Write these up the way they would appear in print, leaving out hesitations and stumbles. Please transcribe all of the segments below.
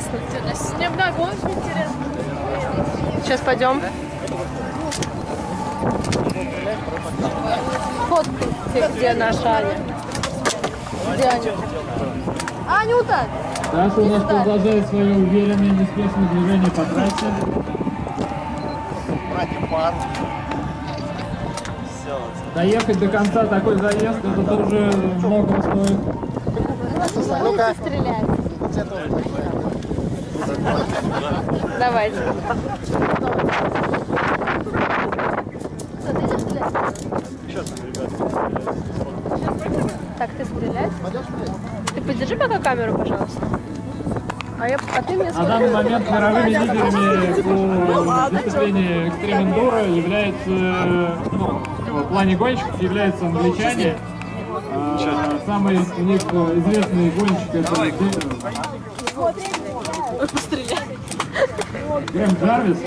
интересно. Мне много очень интересно. Сейчас пойдем. Фоткайте, где наша Аня. Где Аня? Анюта! Саша у нас продолжает свое уверенное и неспешное движение по трассе. Братья пар. Доехать до конца такой заезд, это тоже много стоит. Ну-ка, давайте. Так, ты стреляешь? Ты подержи пока камеру, пожалуйста. А ты мне скажи. На данный момент мировыми лидерами по выступлению экстрим-эндуро является, в плане гонщиков являются англичане. Самый из них известный гонщик это Грэм Джарвис.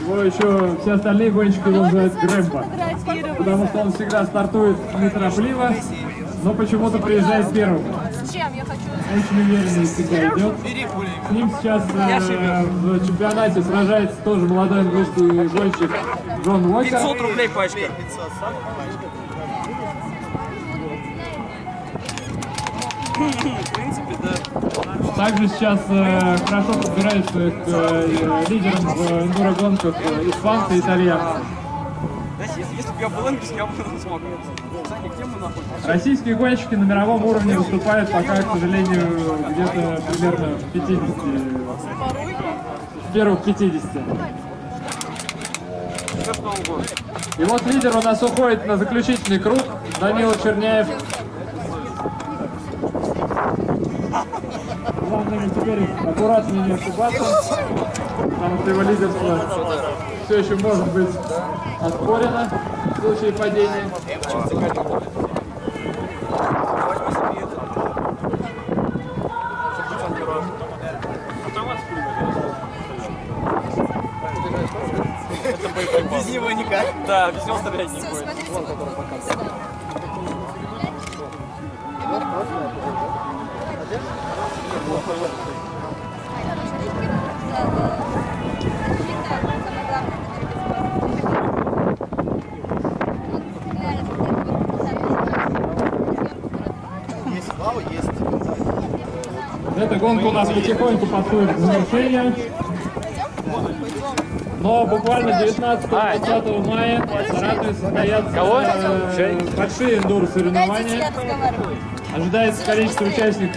Его еще все остальные гонщики называют Грэмпа, потому что он всегда стартует неторопливо, но почему-то приезжает первым. Очень уверенно всегда идет. С ним сейчас в чемпионате сражается тоже молодой английский гонщик Джон Уокер. 500 рублей пачка. В принципе, да. Также сейчас хорошо подбираются к лидерам в эндуро-гонках испанцы и итальянцы. Если бы я был английский, я бы не смог. Российские гонщики на мировом уровне выступают пока, к сожалению, где-то примерно в 50. В первых 50. И вот лидер у нас уходит на заключительный круг. Данил Черняев. Главное теперь аккуратнее не ошибаться, потому что его лидерство все еще может быть оспорено в случае падения. Без него никак. Да, без него стрелять не будет. Эта гонка у нас потихоньку подходит к завершению, но буквально 19-20 мая в Саратове состоятся большие эндуро-соревнования. Ожидается количество участников.